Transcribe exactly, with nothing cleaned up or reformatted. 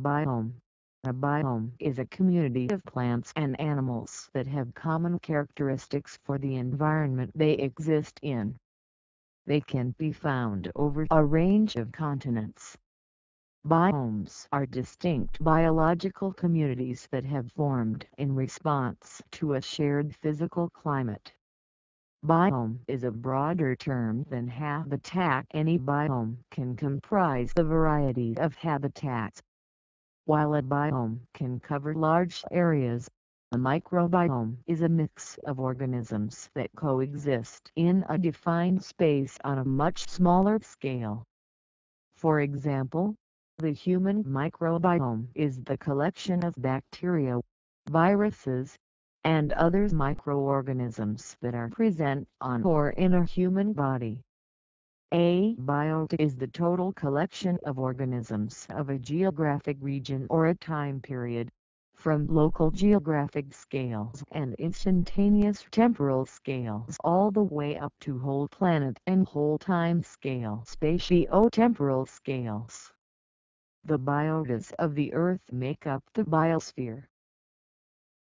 Biome. A biome is a community of plants and animals that have common characteristics for the environment they exist in. They can be found over a range of continents. Biomes are distinct biological communities that have formed in response to a shared physical climate. Biome is a broader term than habitat. Any biome can comprise a variety of habitats. While a biome can cover large areas, a microbiome is a mix of organisms that coexist in a defined space on a much smaller scale. For example, the human microbiome is the collection of bacteria, viruses, and other microorganisms that are present on or in a human body. A biota is the total collection of organisms of a geographic region or a time period, from local geographic scales and instantaneous temporal scales all the way up to whole planet and whole time scale spatio-temporal scales. The biotas of the Earth make up the biosphere.